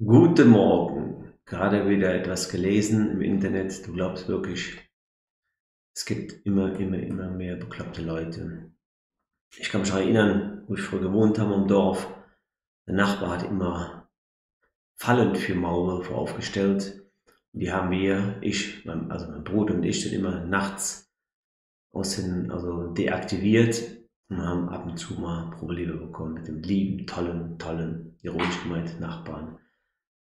Guten Morgen, gerade wieder etwas gelesen im Internet, du glaubst wirklich, es gibt immer mehr bekloppte Leute. Ich kann mich noch erinnern, wo ich früher gewohnt habe im Dorf, der Nachbar hat immer Fallen für Maulwürfe aufgestellt. Die haben wir, mein Bruder und ich, dann immer nachts deaktiviert und haben ab und zu mal Probleme bekommen mit dem lieben, tollen, ironisch gemeinten Nachbarn.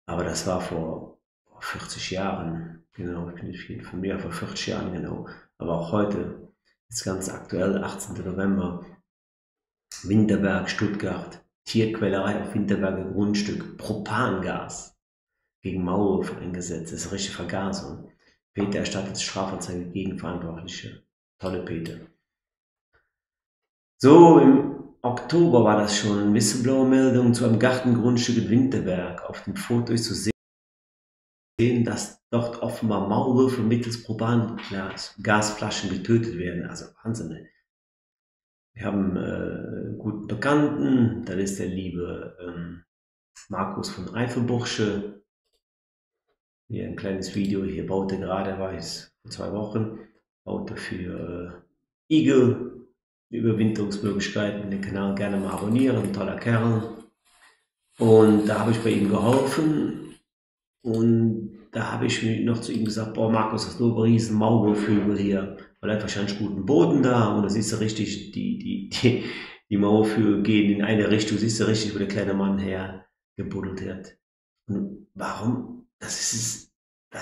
Aber das war vor 40 Jahren, genau, ich bin nicht viel von mir, vor 40 Jahren genau, aber auch heute, jetzt ganz aktuell, 18. November, Winterberg, Stuttgart, Tierquälerei auf Winterberger Grundstück, Propangas gegen Maulwürfe eingesetzt, das ist eine richtige Vergasung. PETA erstattet Strafanzeige gegen Verantwortliche, tolle PETA. So, im Oktober war das schon, Whistleblower-Meldung zu einem Gartengrundstück in Winterberg. Auf dem Foto ist zu sehen, dass dort offenbar Maulwürfe mittels Propangasflaschen getötet werden. Also Wahnsinn. Wir haben einen guten Bekannten, das ist der liebe Markus von Eifelbursche. Hier ein kleines Video, hier baut er gerade, vor 2 Wochen, baut er für Igel. Überwinterungsmöglichkeiten, den Kanal gerne mal abonnieren, ein toller Kerl. Und da habe ich bei ihm geholfen und da habe ich mir noch zu ihm gesagt, boah Markus, das ist nur ein riesen Maulwurfhügel hier, weil er wahrscheinlich guten Boden da und da siehst du richtig, die Maulwürfe gehen in eine Richtung, siehst du richtig, wo der kleine Mann hergebuddelt hat. Und warum? Das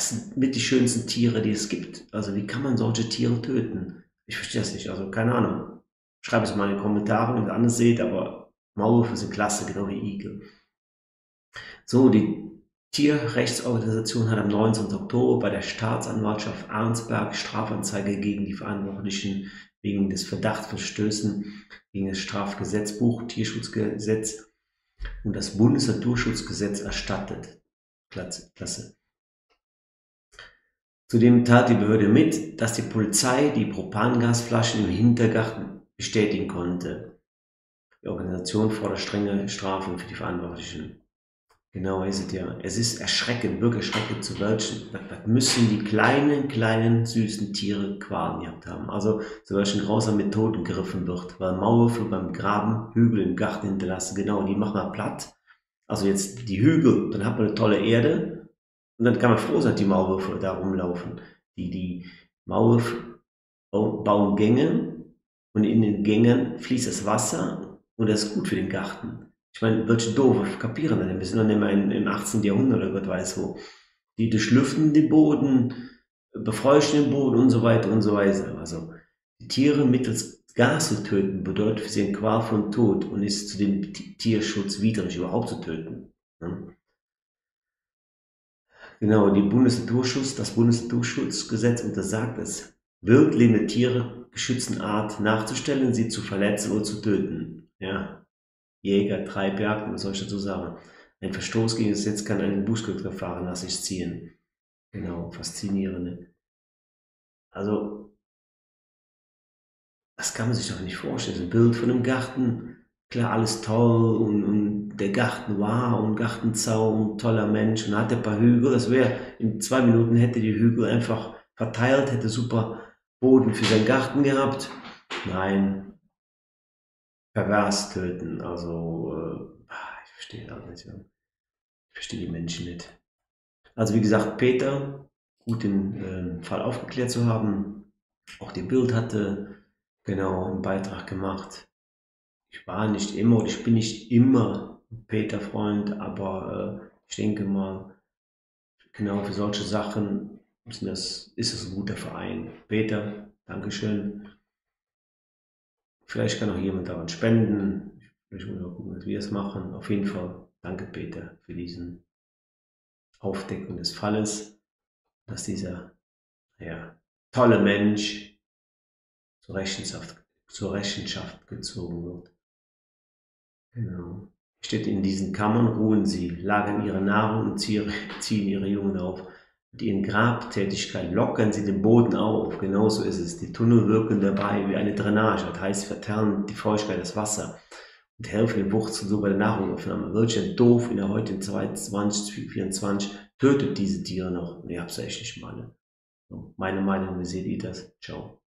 sind mit die schönsten Tiere, die es gibt. Also wie kann man solche Tiere töten? Ich verstehe das nicht, also keine Ahnung. Schreibt es mal in die Kommentare, wenn ihr anders seht, aber Maulwürfe sind klasse, genau wie Igel. So, die Tierrechtsorganisation hat am 19. Oktober bei der Staatsanwaltschaft Arnsberg Strafanzeige gegen die Verantwortlichen wegen des Verdachtsverstößen gegen das Strafgesetzbuch, Tierschutzgesetz und das Bundesnaturschutzgesetz erstattet. Klasse. Zudem tat die Behörde mit, dass die Polizei die Propangasflaschen im Hintergarten bestätigen konnte. Die Organisation fordert strenge Strafen für die Verantwortlichen. Genau, ihr seht ja, es ist erschreckend, wirklich erschreckend zu welchen. Das müssen die kleinen, süßen Tiere Qualen gehabt haben. Also zu welchen grausam Methoden gegriffen wird, weil Maulwürfe beim Graben Hügel im Garten hinterlassen. Genau, die machen wir platt. Also jetzt die Hügel, dann hat man eine tolle Erde und dann kann man froh sein, dass die Maulwürfe da rumlaufen. Die Maulwürfe bauen Gänge. Und in den Gängen fließt das Wasser und das ist gut für den Garten. Ich meine, welche Doofe kapieren das? Wir sind noch nicht mal im 18. Jahrhundert oder Gott weiß wo. Die durchlüften den Boden, befeuchten den Boden und so weiter und so weiter. Also die Tiere mittels Gas zu töten bedeutet für sie eine Qual von Tod und ist zu dem Tierschutz widrig überhaupt zu töten. Ne? Genau, das Bundesnaturschutzgesetz untersagt es, wild lebende Tiere geschützten Art nachzustellen, sie zu verletzen oder zu töten. Ja, Jäger, Treibjagd, was soll ich dazu sagen? Ein Verstoß gegen das Gesetz kann einen Bußgeldverfahren nach sich ziehen. Genau, faszinierend. Also, das kann man sich doch nicht vorstellen. So ein Bild von einem Garten, klar, alles toll und der Garten war und Gartenzaun, toller Mensch und hat ein paar Hügel. Das wäre, in 2 Minuten hätte die Hügel einfach verteilt, hätte super Boden für seinen Garten gehabt. Nein, pervers töten. Also, ich verstehe das nicht. Ich verstehe die Menschen nicht. Also wie gesagt, Peter, gut den Fall aufgeklärt zu haben. Auch die Bild hatte genau einen Beitrag gemacht. Ich war nicht immer oder ich bin nicht immer Peter-Freund, aber ich denke mal, genau für solche Sachen ist das ein guter Verein. Peter, Dankeschön. Vielleicht kann auch jemand daran spenden. Ich will mal gucken, dass wir es machen. Auf jeden Fall, danke Peter für diesen Aufdecken des Falles, dass dieser tolle Mensch zur Rechenschaft gezogen wird. Genau. Steht in diesen Kammern, ruhen sie, lagern ihre Nahrung und ziehen ihre Jungen auf. Mit ihren Grabtätigkeiten lockern sie den Boden auf, genauso ist es. Die Tunnel wirken dabei wie eine Drainage, das heißt, verteilen die Feuchtigkeit das Wasser mit Helfen den Wurzeln so bei der Nahrungsaufnahme. Wirtschaft doof in der heutigen Zeit 2024 tötet diese Tiere noch. Ne, hab's echt nicht mal. So, meine Meinung, wie seht ihr das? Ciao.